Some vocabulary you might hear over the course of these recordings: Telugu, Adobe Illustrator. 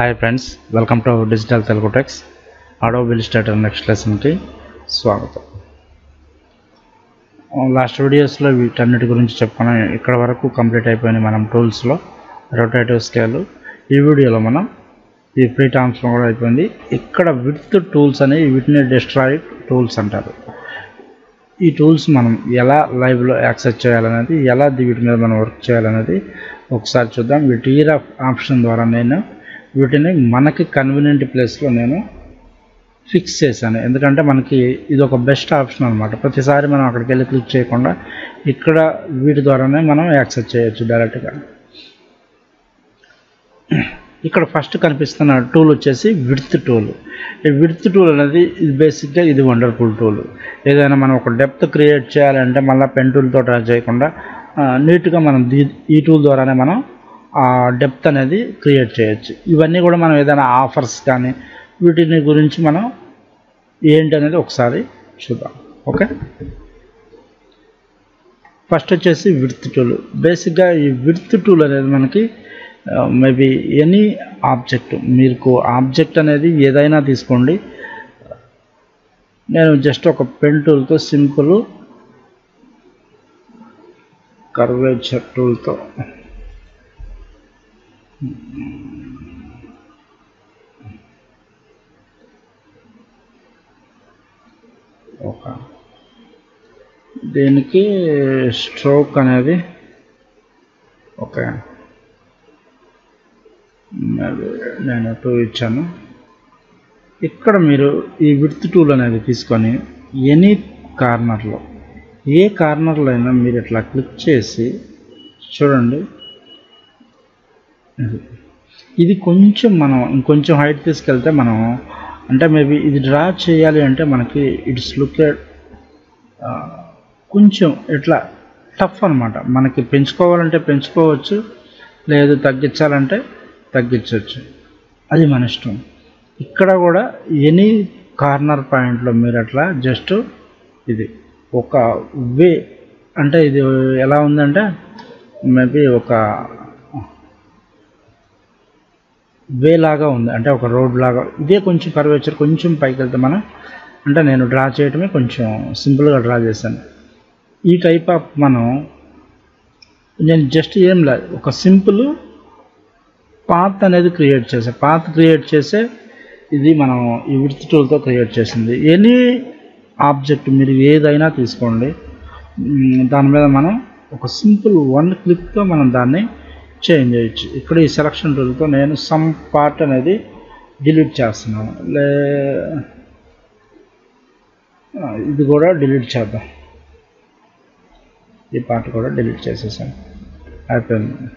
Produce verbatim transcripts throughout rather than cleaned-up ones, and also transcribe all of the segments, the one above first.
Hi friends, welcome to Digital Telugu Techs Adobe Illustrator next lesson ki swagatham. Last videos lo వీటన్నిటి గురించి చెప్పుకున్నాం. ఇక్కడ వరకు complete అయిపోయింది మనం టూల్స్ లో రొటేటివ్ స్కేల్. ఈ వీడియోలో మనం ఈ ఫ్రీ టర్మ్స్ కూడా అయిపోయింది. ఇక్కడ విత్ టూల్స్ అనే వీటిని డిస్ట్రాయ్ టూల్స్ అంటారు. ఈ టూల్స్ మనం ఎలా లైవ్ లో యాక్సెస్ చేయాలనేది, ఎలా వీటి మీద మనం వర్క్ చేయాలనేది ఒకసారి చూద్దాం. వీటి ఆప్షన్ ద్వారా నేను వీటిని మనకి కన్వీనియంట్ ప్లేస్లో నేను ఫిక్స్ చేశాను. ఎందుకంటే మనకి ఇది ఒక బెస్ట్ ఆప్షన్ అనమాట. ప్రతిసారి మనం అక్కడికి వెళ్ళి క్లిక్ చేయకుండా ఇక్కడ వీటి ద్వారానే మనం యాక్సెస్ చేయొచ్చు డైరెక్ట్గా. ఇక్కడ ఫస్ట్ కనిపిస్తున్న టూల్ వచ్చేసి విడ్త్ టూల్. ఈ విడ్త్ టూల్ అనేది ఇది బేసిక్గా ఇది వండర్ఫుల్ టూల్. ఏదైనా మనం ఒక డెప్త్ క్రియేట్ చేయాలంటే మళ్ళీ పెన్ టూల్తో ట్రై చేయకుండా నీట్గా మనం ఈ టూల్ ద్వారానే మనం డెప్త్ అనేది క్రియేట్ చేయొచ్చు. ఇవన్నీ కూడా మనం ఏదైనా ఆఫర్స్ కానీ వీటిని గురించి మనం ఏంటి అనేది ఒకసారి చూద్దాం. ఓకే, ఫస్ట్ వచ్చేసి విడ్త్ టూల్. బేసిక్గా ఈ విడ్త్ టూల్ అనేది మనకి మేబీ ఎనీ ఆబ్జెక్ట్, మీకు ఆబ్జెక్ట్ అనేది ఏదైనా తీసుకోండి. నేను జస్ట్ ఒక పెన్ టూల్తో సింపుల్ కర్వేచర్ టూల్తో ఒక దీనికి స్ట్రోక్ అనేది ఓకే నేను టూ ఇచ్చాను. ఇక్కడ మీరు ఈ విడ్త్ టూల్ అనేది తీసుకొని ఎనీ కార్నర్లో, ఏ కార్నర్లో అయినా మీరు ఇట్లా క్లిక్ చేసి చూడండి. ఇది కొంచెం మనం ఇంకొంచెం హైట్ తీసుకెళ్తే మనం అంటే మేబీ ఇది డ్రా చేయాలి అంటే మనకి ఇట్స్ లుకెడ్ కొంచెం ఇట్లా టఫ్ అనమాట. మనకి పెంచుకోవాలంటే పెంచుకోవచ్చు, లేదు తగ్గించాలంటే తగ్గించవచ్చు, అది మన ఇష్టం. ఇక్కడ కూడా ఎనీ కార్నర్ పాయింట్లో మీరు అట్లా జస్ట్ ఇది ఒక వే అంటే ఇది ఎలా ఉందంటే మేబీ ఒక వే లాగా ఉంది, అంటే ఒక రోడ్ లాగా. ఇదే కొంచెం కర్వేచర్ కొంచెం పైకి వెళ్తే మనం అంటే నేను డ్రా చేయటమే కొంచెం సింపుల్గా డ్రా చేశాను. ఈ టైప్ ఆఫ్ మనం నేను జస్ట్ ఏం లేదు ఒక సింపుల్ పాత్ అనేది క్రియేట్ చేసే పాత్ క్రియేట్ చేసే ఇది మనం ఈ విడ్త్ టూల్తో క్రియేట్ చేసింది. ఎనీ ఆబ్జెక్ట్ మీరు ఏదైనా తీసుకోండి, దాని మీద మనం ఒక సింపుల్ వన్ క్లిక్తో మనం దాన్ని చేంజ్ చేయొచ్చు. ఇక్కడ ఈ సెలక్షన్ టూల్తో నేను సమ్ పార్ట్ అనేది డిలీట్ చేస్తున్నాను. లే ఇది కూడా డిలీట్ చేద్దాం, ఈ పార్ట్ కూడా డిలీట్ చేసేసాను, అయిపోయింది.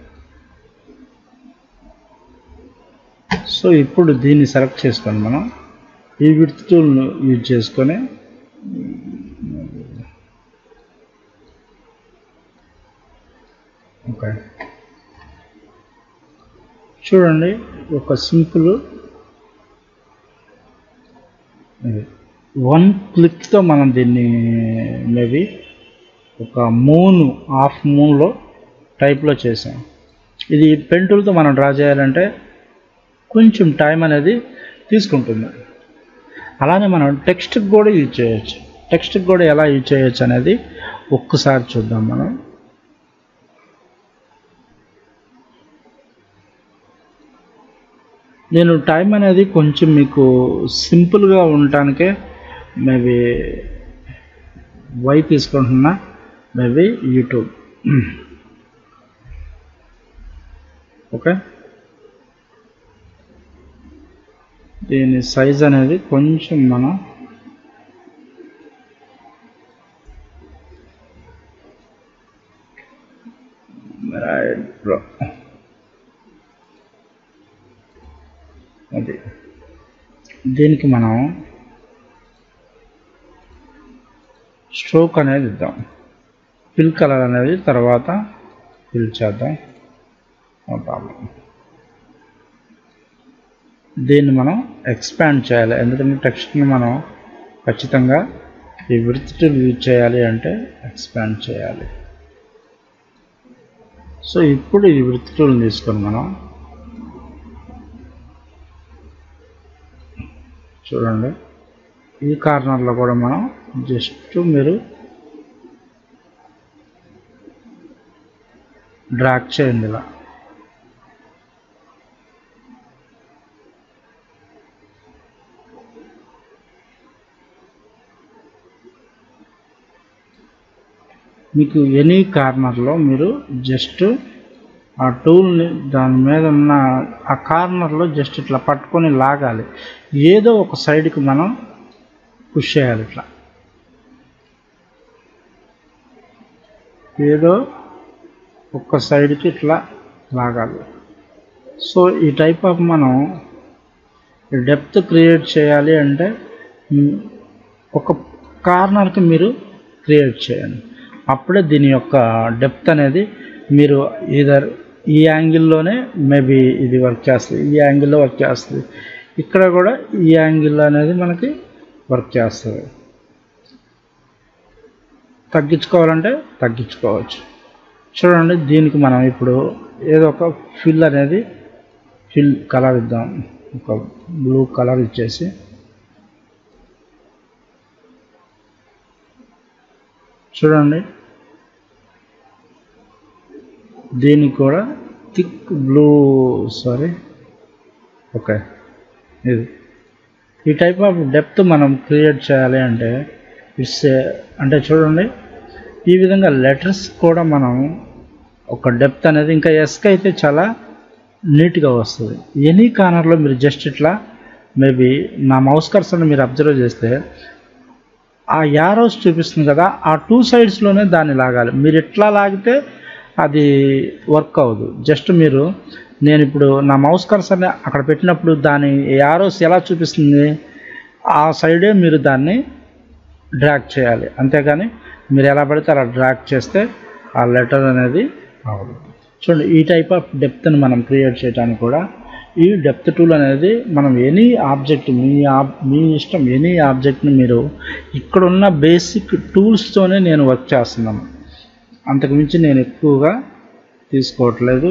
సో ఇప్పుడు దీన్ని సెలెక్ట్ చేసుకొని మనం ఈ విడ్త్ టూల్ను యూజ్ చేసుకొని ఓకే చూడండి ఒక సింపుల్ వన్ క్లిక్తో మనం దీన్ని మేబీ ఒక మూన్ హాఫ్ మూన్లో టైప్లో చేసాం. ఇది పెన్ టూల్తో మనం డ్రా చేయాలంటే కొంచెం టైం అనేది తీసుకుంటుంది. అలానే మనం టెక్స్ట్కి కూడా యూజ్ చేయొచ్చు. టెక్స్ట్కి కూడా ఎలా యూజ్ చేయొచ్చు అనేది ఒక్కసారి చూద్దాం మనం. నేను టైం అనేది కొంచెం మీకు సింపుల్గా ఉండటానికే మేబీ వై తీసుకుంటున్నా, మేబీ యూట్యూబ్. ఓకే, దీని సైజ్ అనేది కొంచెం మనం అది దీనికి మనం స్ట్రోక్ అనేది ఇద్దాం, ఫిల్ కలర్ అనేది తర్వాత ఫిల్ చేద్దాం. దీన్ని మనం ఎక్స్పాండ్ చేయాలి, ఎందుకంటే టెక్స్ట్ని మనం ఖచ్చితంగా ఈ విడ్త్ టూల్ యూజ్ చేయాలి అంటే ఎక్స్పాండ్ చేయాలి. సో ఇప్పుడు ఈ విడ్త్ టూల్ని తీసుకొని మనం చూడండి ఈ కార్నర్ లో కూడా మనం జస్ట్ మీరు డ్రాగ్ చేయండి ఇలా మీకు ఎనీ కార్నర్ లో మీరు జస్ట్ ఆ టూల్ ని దాని మీద ఉన్న ఆ కార్నర్ లో జస్ట్ ఇట్లా పట్టుకొని లాగాలి ఏదో ఒక సైడ్ కి మనం పుష్ చేయాలి ఇట్లా ఏదో ఒక సైడ్ కి ఇట్లా లాగాలి సో ఈ టైప్ ఆఫ్ మనం డెప్త్ క్రియేట్ చేయాలి అంటే ఒక కార్నర్ కి మీరు క్రియేట్ చేయండి అప్పుడు దీని యొక్క డెప్త్ అనేది మీరు either ఈ యాంగిల్ లోనే మేబీ ఇది వర్క్ చేస్తుంది ఈ యాంగిల్ లో వర్క్ చేస్తుంది ఇక్కడ కూడా ఈ యాంగిల్ అనేది మనకి వర్క్ చేస్తుంది తగ్గించుకోవాలంటే తగ్గించుకోవచ్చు చూడండి దీనికి మనం ఇప్పుడు ఏదో ఒక ఫిల్ అనేది ఫిల్ కలర్ ఇద్దాం ఒక బ్లూ కలర్ ఇచ్చేసి చూడండి దీనికి కూడా థిక్ బ్లూ సారీ ఓకే ఇది ఈ టైప్ ఆఫ్ డెప్త్ మనం క్రియేట్ చేయాలి అంటే ఇట్స్ అంటే చూడండి ఈ విధంగా లెటర్స్ కూడా మనం ఒక డెప్త్ అనేది ఇంకా ఎస్కి అయితే చాలా నీట్గా వస్తుంది ఎనీ కార్నర్లో మీరు జస్ట్ ఇట్లా మేబీ నా మౌస్ కర్సర్ని మీరు అబ్జర్వ్ చేస్తే ఆ యారోస్ చూపిస్తుంది కదా ఆ టూ సైడ్స్లోనే దాన్ని లాగాలి మీరు ఎట్లా లాగితే అది వర్క్ అవ్వదు జస్ట్ మీరు నేను ఇప్పుడు నా మౌస్ కర్సర్ని అక్కడ పెట్టినప్పుడు దాని యారోస్ ఎలా చూపిస్తుంది ఆ సైడే మీరు దాన్ని డ్రాగ్ చేయాలి అంతేగాని మీరు ఎలా పడితే అలా డ్రాగ్ చేస్తే ఆ లెటర్ అనేది అవ్వదు చూడండి ఈ టైప్ ఆఫ్ డెప్త్ని మనం క్రియేట్ చేయడానికి కూడా ఈ డెప్త్ టూల్ అనేది మనం ఎనీ ఆబ్జెక్ట్ మీ మీ ఇష్టం ఎనీ ఆబ్జెక్ట్ని మీరు ఇక్కడున్న బేసిక్ టూల్స్తోనే నేను వర్క్ చేస్తున్నాను అంతకుమించి నేను ఎక్కువగా తీసుకోవట్లేదు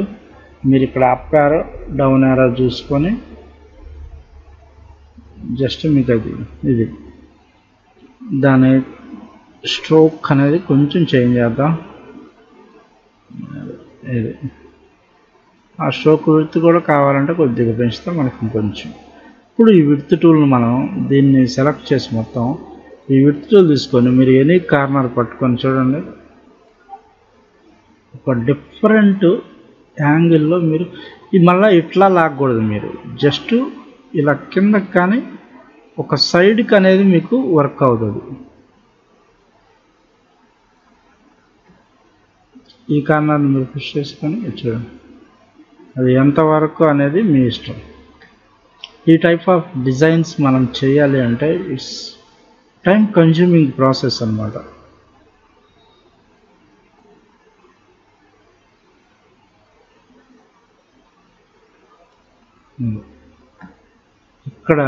మీరు ఇక్కడ అప్ యారో డౌన్ యారో చూసుకొని జస్ట్ మీకు అది ఇది దాని స్ట్రోక్ అనేది కొంచెం చేంజ్ చేద్దాం ఇది ఆ స్ట్రోక్ విడ్త్ కూడా కావాలంటే కొద్దిగా పెంచుతాం మనకి ఇంకొంచెం ఇప్పుడు ఈ విడ్త్ టూల్ని మనం దీన్ని సెలెక్ట్ చేసి మొత్తం ఈ విడ్త్ టూల్ తీసుకొని మీరు ఎనీ కార్నర్ పట్టుకొని చూడండి ఒక డిఫరెంట్ యాంగిల్లో మీరు మళ్ళీ ఇట్లా లాగకూడదు మీరు జస్ట్ ఇలా కిందకి కానీ ఒక సైడ్కి అనేది మీకు వర్క్ అవుతుంది ఈ కార్నర్ని మీరు పుష్ చేసుకొని చూడండి అది ఎంతవరకు అనేది మీ ఇష్టం ఈ టైప్ ఆఫ్ డిజైన్స్ మనం చేయాలి అంటే ఇట్స్ టైం కన్జ్యూమింగ్ ప్రాసెస్ అన్నమాట ఇక్కడ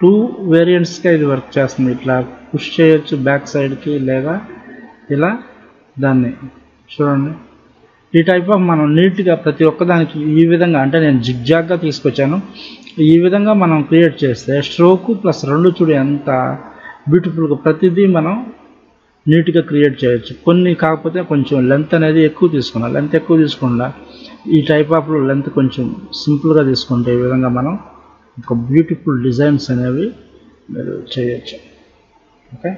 టూ వేరియంట్స్గా ఇది వర్క్ చేస్తుంది ఇట్లా పుష్ చేయొచ్చు బ్యాక్ సైడ్కి లేదా ఇలా దాన్ని చూడండి ఈ టైప్ ఆఫ్ మనం నీట్గా ప్రతి ఒక్కదానికి ఈ విధంగా అంటే నేను జిగ్జాగ్గా తీసుకొచ్చాను ఈ విధంగా మనం క్రియేట్ చేస్తే స్ట్రోక్ ప్లస్ రెండు చూడు ఎంత బ్యూటిఫుల్గా ప్రతిదీ మనం నీట్గా క్రియేట్ చేయొచ్చు కొన్ని కాకపోతే కొంచెం లెంత్ అనేది ఎక్కువ తీసుకున్నాం లెంత్ ఎక్కువ తీసుకుండా ఈ టైప్ ఆఫ్ లెంత్ కొంచెం సింపుల్గా తీసుకుంటే ఈ విధంగా మనం ఒక బ్యూటిఫుల్ డిజైన్స్ అనేవి మీరు చేయొచ్చు ఓకే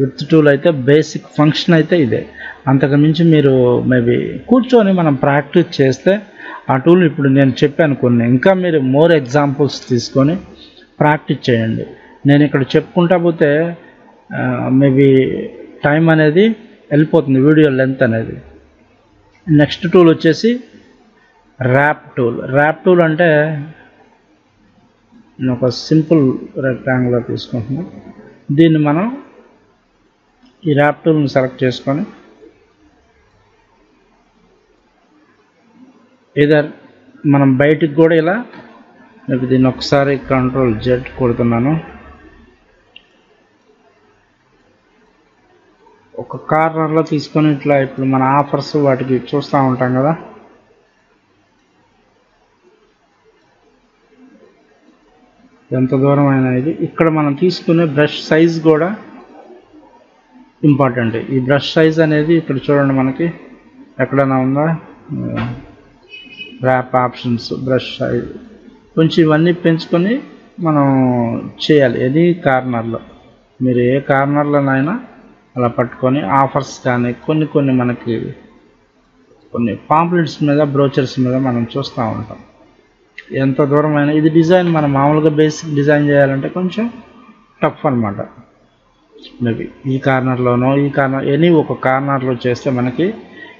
విత్ టూల్ అయితే బేసిక్ ఫంక్షన్ అయితే ఇదే అంతకు మించి మీరు మేబీ కూర్చొని మనం ప్రాక్టీస్ చేస్తే ఆ టూల్ ఇప్పుడు నేను చెప్పాను కొన్ని ఇంకా మీరు మోర్ ఎగ్జాంపుల్స్ తీసుకొని ప్రాక్టీస్ చేయండి నేను ఇక్కడ చెప్పుకుంటా పోతే మేబీ టైం అనేది వెళ్ళిపోతుంది వీడియో లెంత్ అనేది నెక్స్ట్ టూల్ వచ్చేసి ర్యాప్ టూల్ ర్యాప్ టూల్ అంటే నేను ఒక సింపుల్ రెక్టాంగులర్ తీసుకుంటున్నాను దీన్ని మనం ఈ ర్యాప్ టూల్ని సెలెక్ట్ చేసుకొని ఇదర్ మనం బయటికి కూడా ఇలా దీన్ని ఒకసారి కంట్రోల్ జెడ్ కొడుతున్నాను ఒక కార్నర్లో తీసుకొని ఇట్లా ఇప్పుడు మన ఆఫర్స్ వాటికి చూస్తూ ఉంటాం కదా ఎంత దూరం అయినా ఇది ఇక్కడ మనం తీసుకునే బ్రష్ సైజ్ కూడా ఇంపార్టెంట్. ఈ బ్రష్ సైజ్ అనేది ఇక్కడ చూడండి మనకి ఎక్కడైనా ఉందా ర్యాప్ ఆప్షన్స్ బ్రష్ సైజ్ కొంచెం ఇవన్నీ పెంచుకొని మనం చేయాలి. ఇది కార్నర్లో మీరు ఏ కార్నర్లోనైనా అలా పట్టుకొని ఆఫర్స్ కానీ కొన్ని కొన్ని మనకి కొన్ని పాంప్లెట్స్ మీద బ్రోచర్స్ మీద మనం చూస్తూ ఉంటాం. ఎంత దూరమైనా ఇది డిజైన్ మనం మామూలుగా బేసిక్ డిజైన్ చేయాలంటే కొంచెం టఫ్ అనమాట. మేబీ ఈ కార్నర్లోనో ఈ కార్నర్ ఎనీ ఒక కార్నర్లో చేస్తే మనకి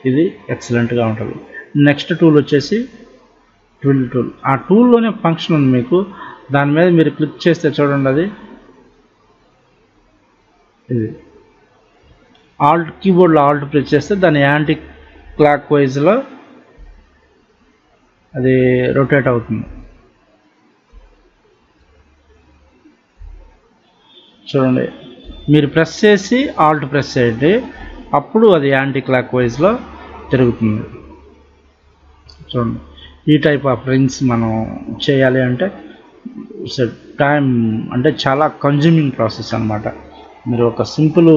ఇది ఎక్సలెంట్గా ఉంటుంది. నెక్స్ట్ టూల్ వచ్చేసి ట్విల్ టూల్. ఆ టూల్లోనే ఫంక్షన్ ఉంది మీకు, దాని మీద మీరు క్లిక్ చేస్తే చూడండి అది ఇది ఆల్ట్ కీబోర్డ్లో ఆల్ట్ ప్రెస్ చేస్తే దాని యాంటీ క్లాక్ వైజ్లో అది రొటేట్ అవుతుంది. చూడండి మీరు ప్రెస్ చేసి ఆల్ట్ ప్రెస్ చేయండి అప్పుడు అది యాంటీ క్లాక్ వైజ్లో తిరుగుతుంది. చూడండి ఈ టైప్ ఆఫ్ రింగ్స్ మనం చేయాలి అంటే ఇట్స్ టైం అంటే చాలా కన్జ్యూమింగ్ ప్రాసెస్ అనమాట. మీరు ఒక సింపుల్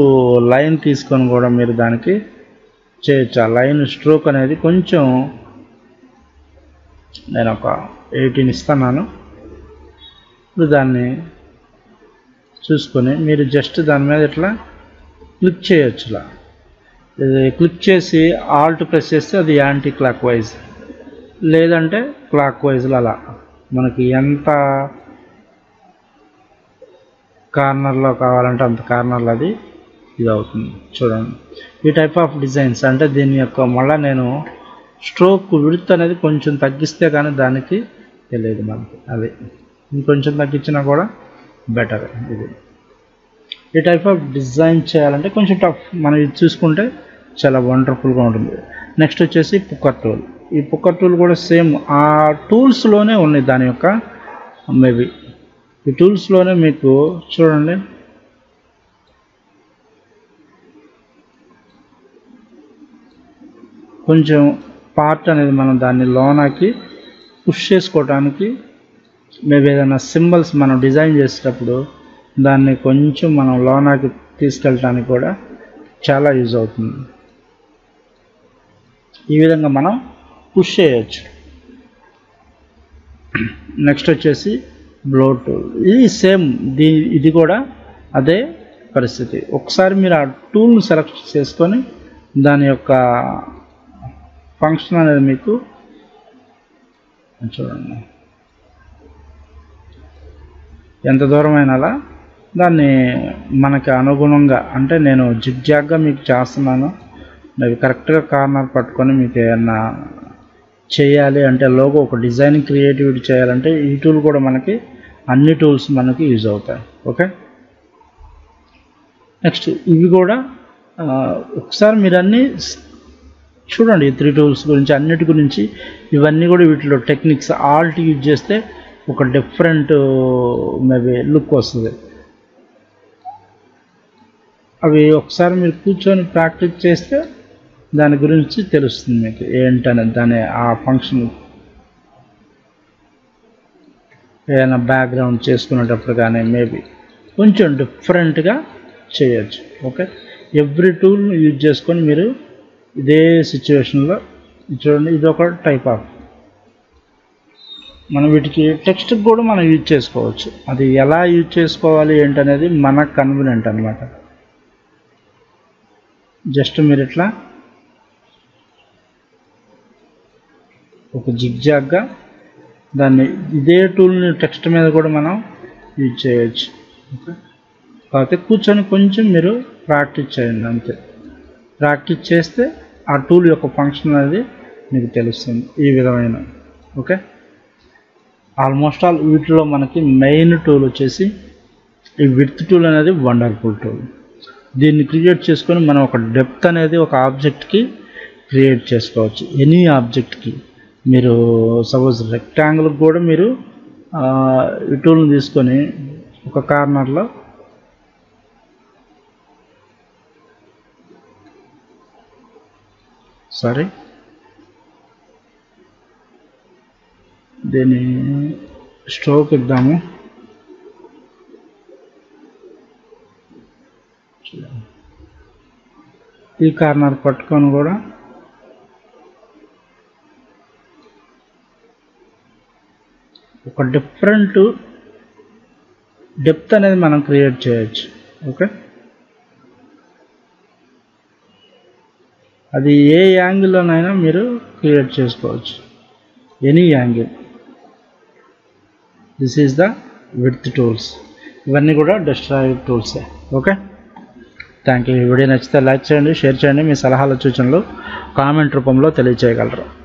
లైన్ తీసుకొని కూడా మీరు దానికి చేయొచ్చు. ఆ లైన్ స్ట్రోక్ అనేది కొంచెం నేను ఒక ఎయిటీన్ ఇస్తున్నాను. ఇప్పుడు దాన్ని చూసుకొని మీరు జస్ట్ దాని మీద ఇట్లా క్లిక్ చేయొచ్చు. ఇలా ఇది క్లిక్ చేసి ఆల్ట్ ప్రెస్ చేస్తే అది యాంటీ క్లాక్ వైజ్ లేదంటే క్లాక్ వైజ్లో అలా మనకి ఎంత కార్నర్లో కావాలంటే అంత కార్నర్లో అది ఇది అవుతుంది. చూడండి ఈ టైప్ ఆఫ్ డిజైన్స్ అంటే దీని యొక్క మళ్ళీ నేను స్ట్రోక్ విడుత్ అనేది కొంచెం తగ్గిస్తే కానీ దానికి తెలియదు మనకి, అది ఇంకొంచెం తగ్గించినా కూడా బెటర్. ఇది ఈ టైప్ ఆఫ్ డిజైన్ చేయాలంటే కొంచెం టఫ్, మనం ఇది చూసుకుంటే చాలా వండర్ఫుల్గా ఉంటుంది. నెక్స్ట్ వచ్చేసి పుక్కర్ టూల్. ఈ పుక్కర్ టూల్ కూడా సేమ్ ఆ టూల్స్లోనే ఉన్నాయి. దాని యొక్క మేబీ ఈ టూల్స్లోనే మీకు చూడండి కొంచెం పార్ట్ అనేది మనం దాన్ని లోనాకి పుష్ చేసుకోవటానికి మేబీ ఏదైనా సింబల్స్ మనం డిజైన్ చేసేటప్పుడు దాన్ని కొంచెం మనం లోనాకి తీసుకెళ్ళటానికి కూడా చాలా యూజ్ అవుతుంది. ఈ విధంగా మనం పుష్ చేయొచ్చు. నెక్స్ట్ వచ్చేసి బ్లో టూల్. ఇది సేమ్ దీ ఇది కూడా అదే పరిస్థితి. ఒకసారి మీరు ఆ టూల్ని సెలెక్ట్ చేసుకొని దాని యొక్క ఫంక్షన్ అనేది మీకు చూడండి ఎంత దూరమైన అలా దాన్ని మనకు అనుగుణంగా అంటే నేను జిగ్జాగ్గా మీకు చేస్తున్నాను. మరి కరెక్ట్గా కార్నర్ పట్టుకొని మీకు ఏమన్నా చేయాలి అంటే లోగో ఒక డిజైన్ క్రియేటివిటీ చేయాలంటే ఈ టూల్ కూడా మనకి అన్ని టూల్స్ మనకి యూజ్ అవుతాయి. ఓకే నెక్స్ట్ ఇవి కూడా ఒకసారి మీరు అన్నీ చూడండి. ఈ త్రీ టూల్స్ గురించి అన్నిటి గురించి ఇవన్నీ కూడా వీటిలో టెక్నిక్స్ ఆల్ట్ యూజ్ చేస్తే ఒక డిఫరెంట్ మేబీ లుక్ వస్తుంది. అవి ఒకసారి మీరు కూర్చొని ప్రాక్టీస్ చేస్తే దాని గురించి తెలుస్తుంది మీకు ఏంటనేది. దాని ఆ ఫంక్షన్ ఏదైనా బ్యాక్గ్రౌండ్ చేసుకునేటప్పుడు కానీ మేబీ కొంచెం డిఫరెంట్గా చేయొచ్చు. ఓకే ఎవ్రీ టూల్ యూజ్ చేసుకొని మీరు ఇదే సిచ్యువేషన్లో చూడండి ఇది ఒక టైప్ ఆఫ్ మనం వీటికి టెక్స్ట్ కూడా మనం యూజ్ చేసుకోవచ్చు. అది ఎలా యూజ్ చేసుకోవాలి ఏంటనేది మనకు కన్వీనియంట్ అనమాట. జస్ట్ మీరు ఇట్లా ఒక జిగ్జాగ్గా దాన్ని ఇదే టూల్ని టెక్స్ట్ మీద కూడా మనం యూజ్ చేయొచ్చు. ఓకే కాకపోతే కూర్చొని కొంచెం మీరు ప్రాక్టీస్ చేయండి అంతే. ప్రాక్టీస్ చేస్తే ఆ టూల్ యొక్క ఫంక్షన్ అనేది మీకు తెలుస్తుంది ఈ విధమైన. ఓకే ఆల్మోస్ట్ ఆల్ వీటిలో మనకి మెయిన్ టూల్ వచ్చేసి ఈ విడ్త్ టూల్ అనేది వండర్ఫుల్ టూల్. దీన్ని క్రియేట్ చేసుకొని మనం ఒక డెప్త్ అనేది ఒక ఆబ్జెక్ట్కి క్రియేట్ చేసుకోవచ్చు. ఎనీ ఆబ్జెక్ట్కి మీరు సపోజ్ రెక్టాంగిల్ కూడా మీరు ఈ టూల్ని తీసుకొని ఒక కార్నర్లో సారీ దీన్ని స్ట్రోక్ ఇద్దాము. ఈ కార్నర్ పట్టుకొని కూడా ఒక డిఫరెంట్ డెప్త్ అనేది మనం క్రియేట్ చేయొచ్చు. ఓకే, అది ఏ యాంగిల్లోనైనా మీరు క్రియేట్ చేసుకోవచ్చు, any angle. This is the width tools. ఇవన్నీ కూడా డెస్ట్రాయిడ్ టూల్సే. Okay, thank you. ఈ వీడియో నచ్చితే లైక్ చేయండి, షేర్ చేయండి. మీ సలహాల సూచనలు కామెంట్ రూపంలో తెలియజేయగలరు.